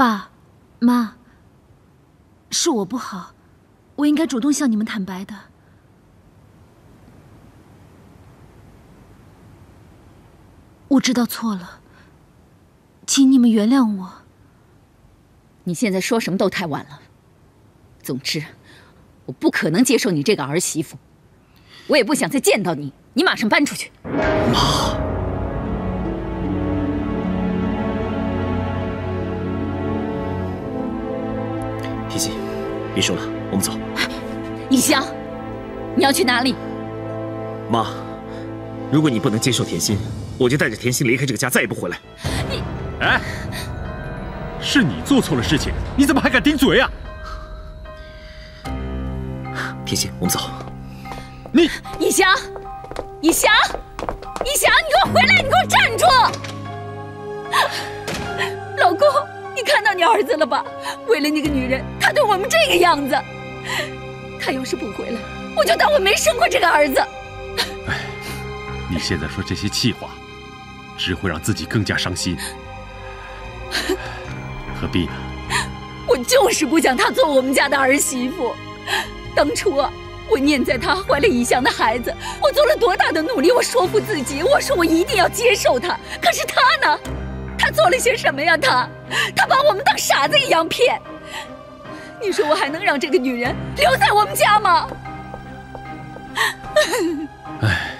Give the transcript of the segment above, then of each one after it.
爸妈，是我不好，我应该主动向你们坦白的。我知道错了，请你们原谅我。你现在说什么都太晚了。总之，我不可能接受你这个儿媳妇，我也不想再见到你。你马上搬出去。妈。 提琴，别说了，我们走。以翔，你要去哪里？妈，如果你不能接受甜心，我就带着甜心离开这个家，再也不回来。你，哎，是你做错了事情，你怎么还敢顶嘴啊？甜心，我们走。你，以翔，以翔，以翔，你给我回来！你给我站住！老公。 你看到你儿子了吧？为了那个女人，他对我们这个样子。他要是不回来，我就当我没生过这个儿子。哎，你现在说这些气话，只会让自己更加伤心。何必呢？我就是不想她做我们家的儿媳妇。当初啊，我念在她怀了以翔的孩子，我做了多大的努力，我说服自己，我说我一定要接受她。可是她呢？ 他做了些什么呀？他把我们当傻子一样骗。你说我还能让这个女人留在我们家吗？哎，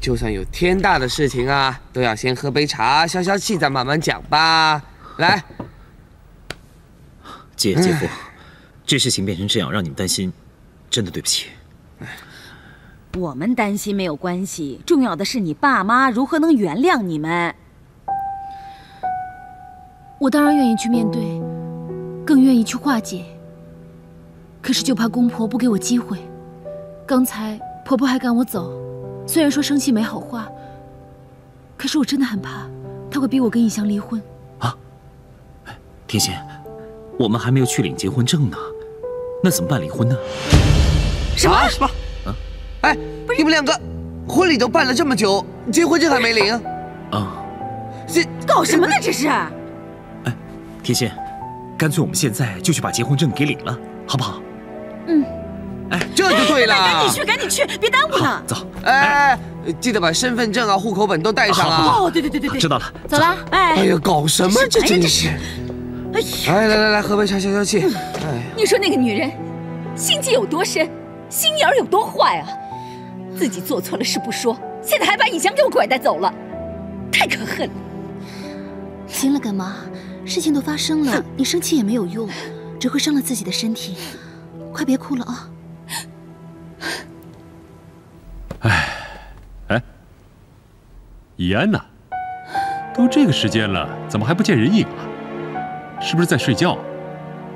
就算有天大的事情啊，都要先喝杯茶消消气，再慢慢讲吧。来，姐夫，这事情变成这样，让你们担心，真的对不起。我们担心没有关系，重要的是你爸妈如何能原谅你们。我当然愿意去面对，更愿意去化解。可是就怕公婆不给我机会。刚才婆婆还赶我走。 虽然说生气没好话，可是我真的很怕，他会逼我跟以翔离婚。啊，甜心，我们还没有去领结婚证呢，那怎么办离婚呢？什么？啊、什么？啊！哎，你们两个婚礼都办了这么久，结婚证还没领？啊！这搞什么呢？这是！哎，甜心，干脆我们现在就去把结婚证给领了，好不好？嗯。 哎，这就对了！赶紧去，别耽误了。走，哎，记得把身份证啊、户口本都带上啊。哦，对，知道了。走了，哎。哎呀，搞什么？这真是。哎呀，来，喝杯茶消消气。哎，你说那个女人，心机有多深，心眼有多坏啊！自己做错了事不说，现在还把以翔给我拐带走了，太可恨了。行了，干妈，事情都发生了，你生气也没有用，只会伤了自己的身体。快别哭了啊！ 哎，哎，以安呢？都这个时间了，怎么还不见人影啊？是不是在睡觉？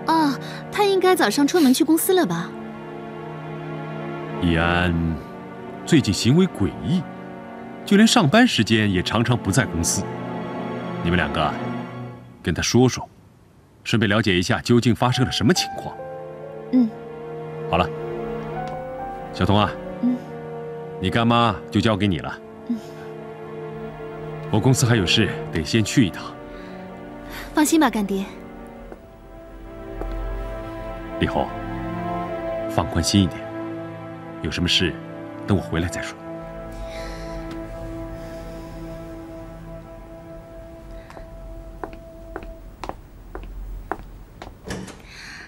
哦，他应该早上出门去公司了吧？以安最近行为诡异，就连上班时间也常常不在公司。你们两个跟他说说，顺便了解一下究竟发生了什么情况。嗯，好了，小童啊。嗯。 你干妈就交给你了。我公司还有事，得先去一趟。放心吧，干爹。李红，放宽心一点，有什么事，等我回来再说。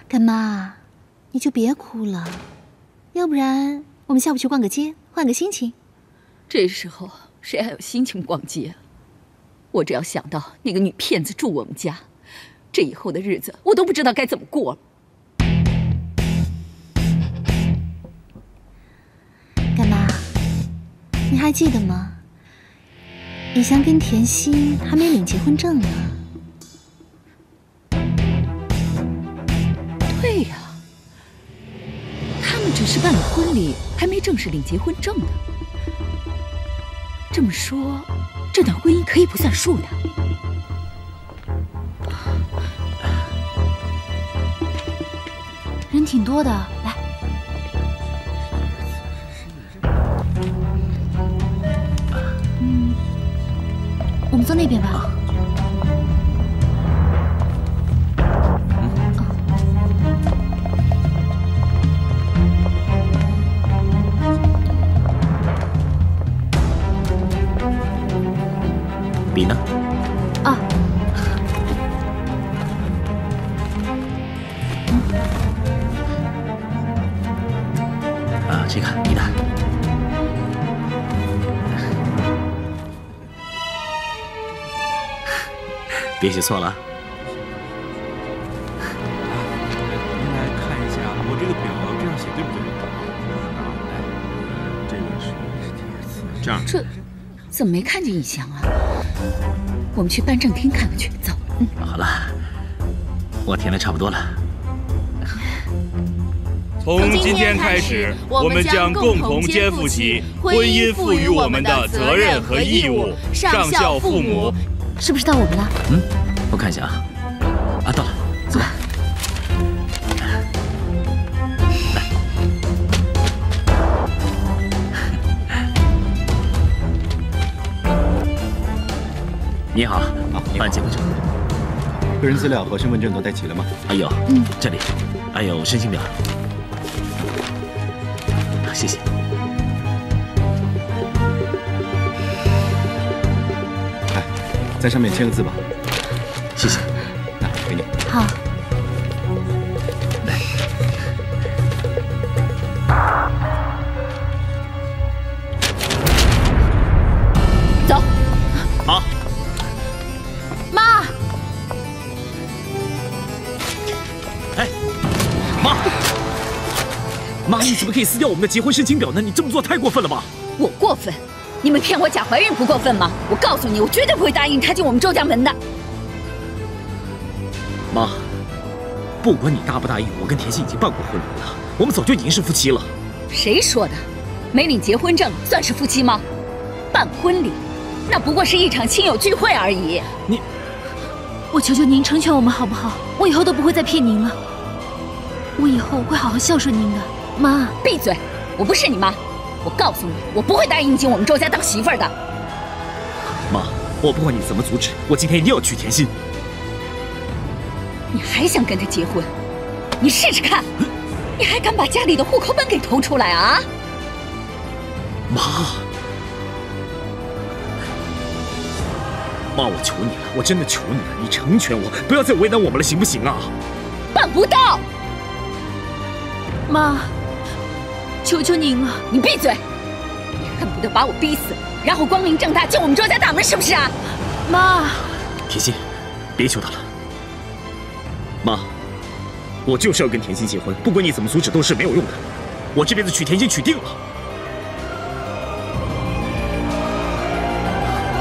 干妈，你就别哭了，要不然我们下午去逛个街。 换个心情，这时候谁还有心情逛街啊？我只要想到那个女骗子住我们家，这以后的日子我都不知道该怎么过了。干妈，你还记得吗？以翔跟甜心还没领结婚证呢。对呀、啊。 只是办了婚礼，还没正式领结婚证呢。这么说，这段婚姻可以不算数的。人挺多的，来。 我们坐那边吧。笔呢？啊。啊，这个你拿。 别写错了。您来看一下，我这个表这样写对不对？来，这也是第二次。这样。这怎么没看见以翔啊？我们去办证厅看看去，走。嗯，好了，我填的差不多了。从今天开始，我们将共同肩负起婚姻赋予我们的责任和义务，上孝父母。 是不是到我们了？嗯，我看一下啊，啊，到了，走吧。你好，办结婚证。个人资料和身份证都带齐了吗？啊，有，嗯，这里，还有申请表。谢谢。 在上面签个字吧，谢谢。来，给你。好。来。走。好。妈。哎，妈！妈，你怎么可以撕掉我们的结婚申请表呢？你这么做太过分了吧？我过分？ 你们骗我假怀孕不过分吗？我告诉你，我绝对不会答应他进我们周家门的。妈，不管你答不答应，我跟田心已经办过婚礼了，我们早就已经是夫妻了。谁说的？没领结婚证算是夫妻吗？办婚礼，那不过是一场亲友聚会而已。你，我求求您成全我们好不好？我以后都不会再骗您了。我以后会好好孝顺您的，妈。闭嘴！我不是你妈。 我告诉你，我不会答应你进我们周家当媳妇儿的。妈，我不管你怎么阻止，我今天一定要娶甜心。你还想跟他结婚？你试试看，你还敢把家里的户口本给偷出来啊？妈，妈，我求你了，我真的求你了，你成全我，不要再为难我们了，行不行啊？办不到，妈。 求求您了！你闭嘴！你恨不得把我逼死，然后光明正大进我们周家大门，是不是啊？妈，甜心，别求他了。妈，我就是要跟甜心结婚，不管你怎么阻止都是没有用的。我这辈子娶甜心娶定了。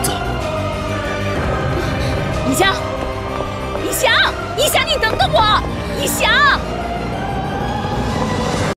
走。以翔，以翔，以翔，你等等我，以翔。